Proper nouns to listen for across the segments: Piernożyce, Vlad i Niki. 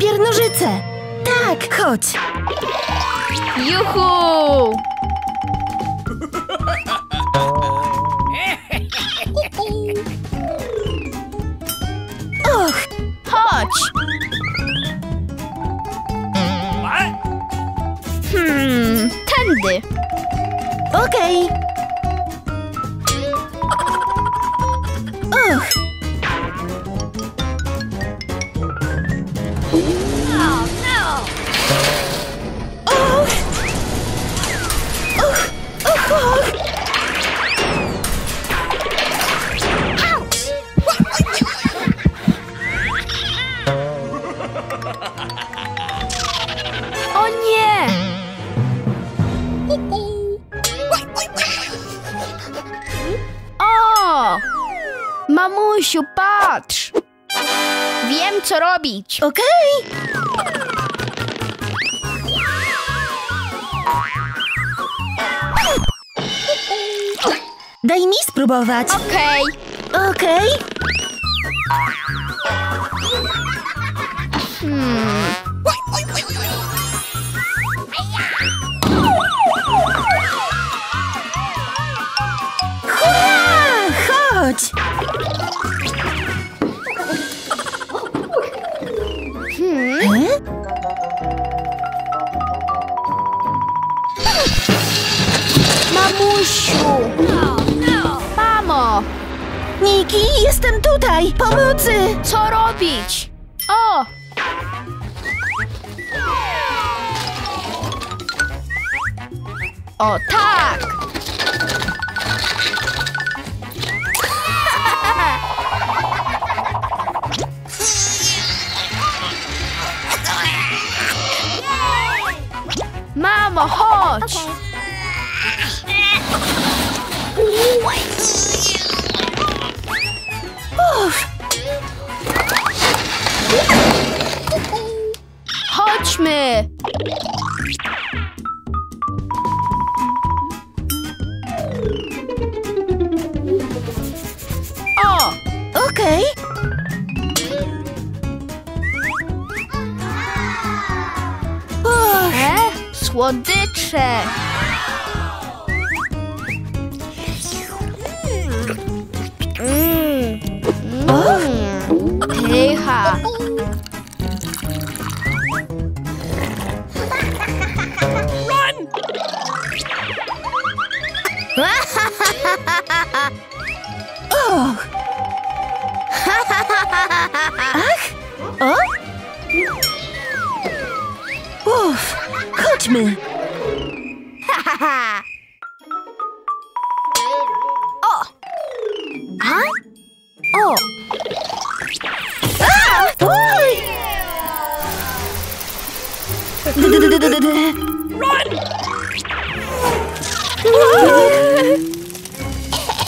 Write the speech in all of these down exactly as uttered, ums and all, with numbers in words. Piernożyce! Tak, chodź! Juhu! Och! Chodź! Hmm, tędy! Okej! Okay. Och! Mamusiu, patrz! Wiem, co robić. Okej! Okay. Daj mi spróbować. Okej. Okay. Okej. Okay. Hmm. Hurra! Chodź! Mamusiu! No, no. Mamo! Niki, jestem tutaj! Pomocy! Co robić? O! O tak! Mamo, chodź! Okay. Chodźmy! O! Okej! Okay. E? Słodycze! Pycha! Oh. Ach! O? Uff! Chodźmy! O! A? O!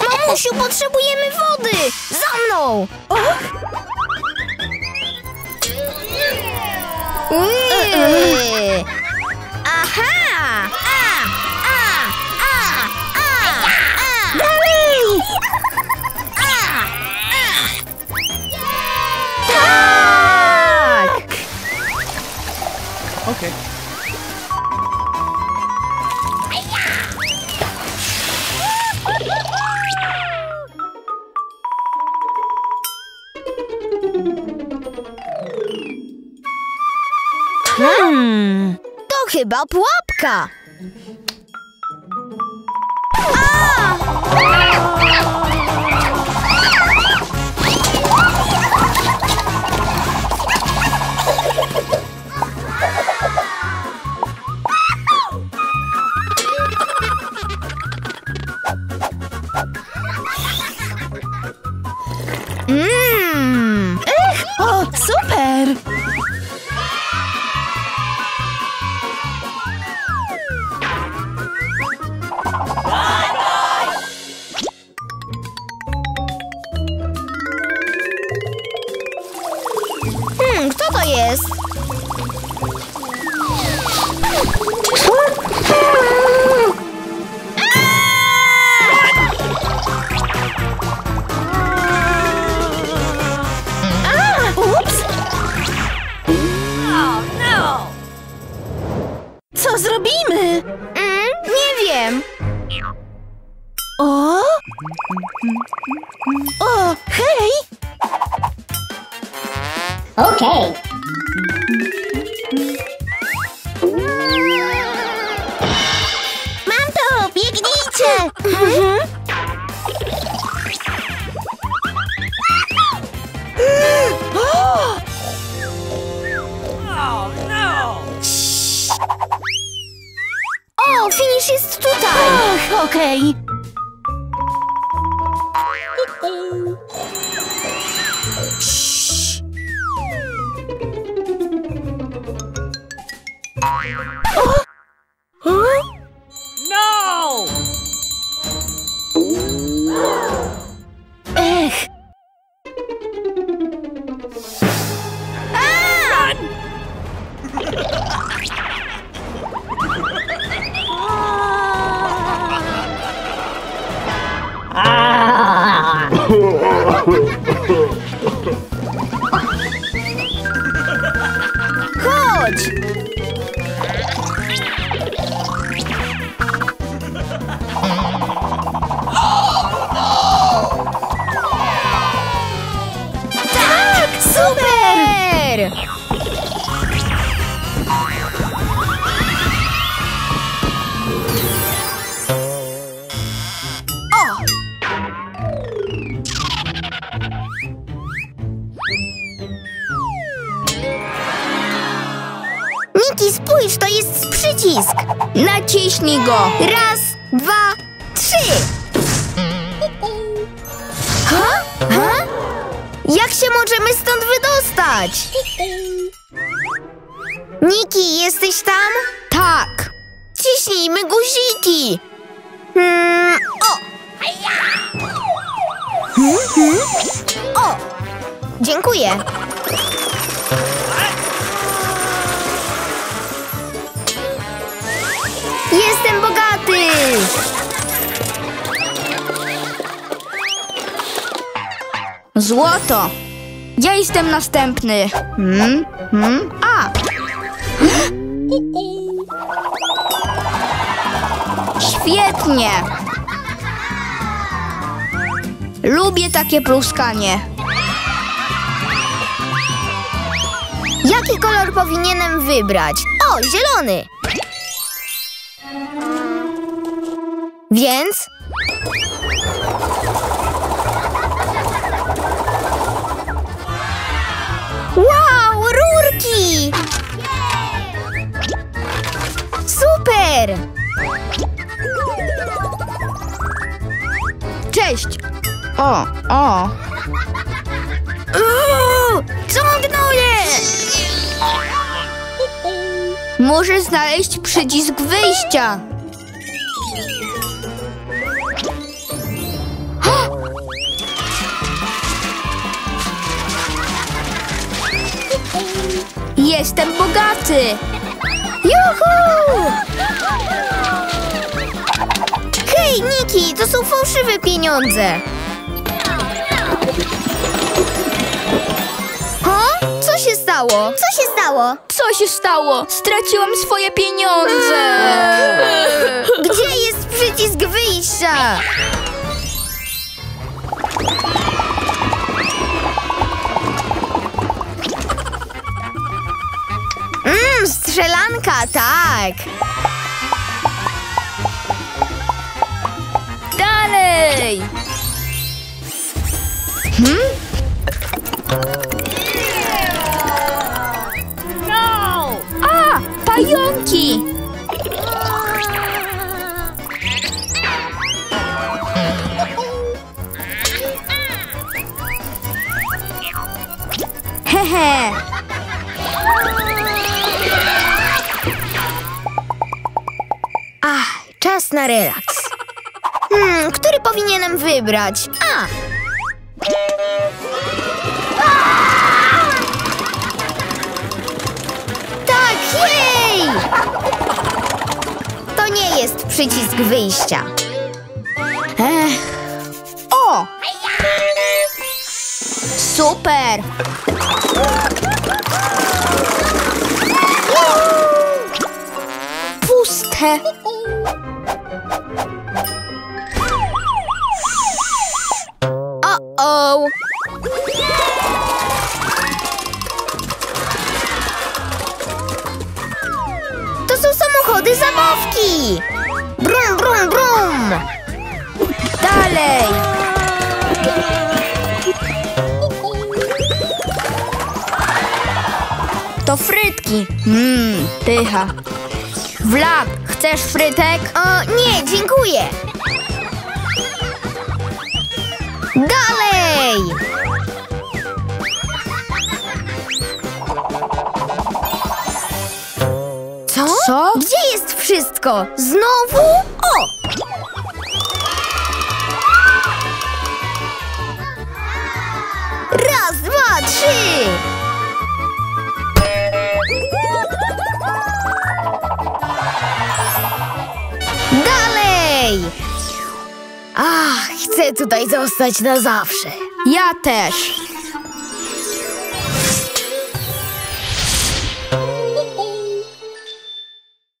Mamusiu, potrzebujemy wody! Za mną! Aha! A! A! A! A! A! Dalej! A! Tak! Okej. Hmm, to chyba pułapka. A! Mm. Ech, o, super! Co to jest? A! A! Ups! O, hej! Okej. Mam to! Biegnijcie! Mhm. O, finisz jest tutaj! Ach, okej. No! Ech! Aaaaaah! Chodź! Miki, spójrz, to jest przycisk. Naciśnij go. Raz, dwa, trzy. Ha? Ha? Jak się możemy stąd wydostać? Niki, jesteś tam? Tak. Ciśnijmy guziki. Hmm, o. Hmm? O. Dziękuję. Jestem bogaty! Złoto! Ja jestem następny! Hmm? Hmm? A! Świetnie! Lubię takie pluskanie! Jaki kolor powinienem wybrać? O, zielony! Więc? Wow, rurki! Super! Cześć! O, o! Uuu, ciągnuje! Muszę znaleźć przycisk wyjścia! Jestem bogaty! Juhu! Hej, Niki, to są fałszywe pieniądze! O? Co się stało? Co się stało? Co się stało? Straciłam swoje pieniądze! Gdzie jest przycisk wyjścia? Strzelanka, tak! Dalej! Hmm? No! A! Pająki! Hehe! Czas na relaks. Hmm, który powinienem wybrać? A! Tak, jej! To nie jest przycisk wyjścia. Ech. O! Super! Puste! O-o! To są samochody zabawki! Brum, brum, brum! Dalej! To frytki! Mmm, pycha! Wlad, chcesz frytek? O, nie, dziękuję! Dalej! Co? Co? Gdzie jest wszystko? Znowu? O! Raz, dwa, trzy! Dalej! Ach, chcę tutaj zostać na zawsze. Ja też.